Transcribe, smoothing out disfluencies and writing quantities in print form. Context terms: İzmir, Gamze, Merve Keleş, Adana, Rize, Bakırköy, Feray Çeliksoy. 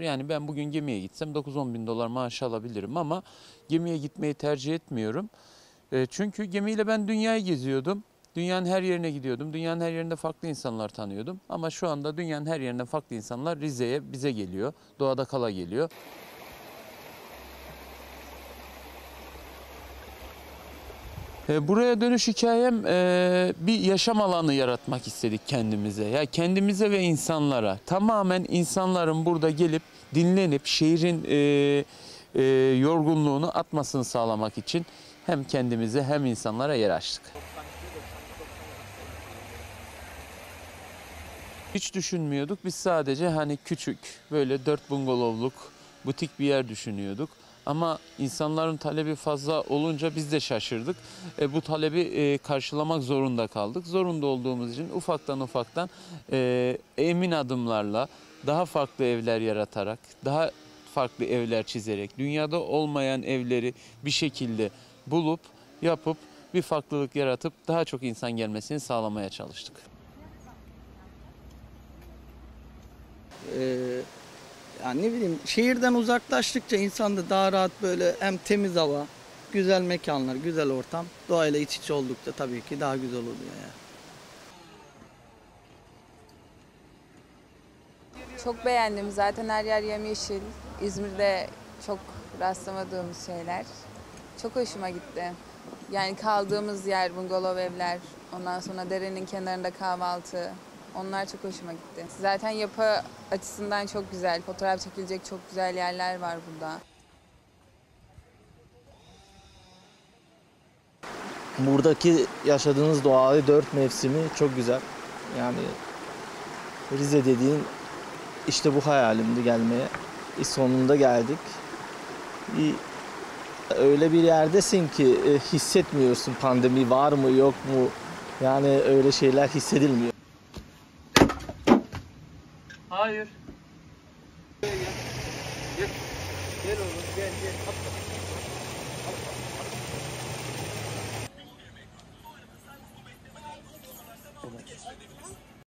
Yani ben bugün gemiye gitsem 9-10 bin dolar maaş alabilirim ama gemiye gitmeyi tercih etmiyorum. Çünkü gemiyle ben dünyayı geziyordum. Dünyanın her yerine gidiyordum. Dünyanın her yerinde farklı insanlar tanıyordum. Ama şu anda dünyanın her yerinden farklı insanlar Rize'ye, bize geliyor. Doğada kala geliyor. Buraya dönüş hikayem bir yaşam alanı yaratmak istedik kendimize. Ya kendimize ve insanlara. Tamamen insanların burada gelip dinlenip şehrin yorgunluğunu atmasını sağlamak için hem kendimize hem insanlara yer açtık. Hiç düşünmüyorduk. Biz sadece hani küçük böyle 4 bungalovluk butik bir yer düşünüyorduk. Ama insanların talebi fazla olunca biz de şaşırdık. Bu talebi karşılamak zorunda kaldık. Zorunda olduğumuz için ufaktan emin adımlarla daha farklı evler yaratarak, daha farklı evler çizerek, dünyada olmayan evleri bir şekilde bulup, yapıp, bir farklılık yaratıp daha çok insan gelmesini sağlamaya çalıştık. Yani ne bileyim, şehirden uzaklaştıkça insan da daha rahat böyle hem temiz hava, güzel mekanlar, güzel ortam, doğayla iç içe oldukça tabii ki daha güzel oluyor yani. Çok beğendim, zaten her yer yemyeşil. İzmir'de çok rastlamadığımız şeyler. Çok hoşuma gitti. Yani kaldığımız yer, bungalov evler, ondan sonra derenin kenarında kahvaltı. Onlar çok hoşuma gitti. Zaten yapı açısından çok güzel. Fotoğraf çekilecek çok güzel yerler var burada. Buradaki yaşadığınız doğayı 4 mevsimi çok güzel. Yani Rize dediğin işte bu hayalimdi gelmeye. Sonunda geldik. Öyle bir yerdesin ki hissetmiyorsun pandemi var mı yok mu. Yani öyle şeyler hissedilmiyor. Hayır. Gel. Gel oğlum, gel. Atla.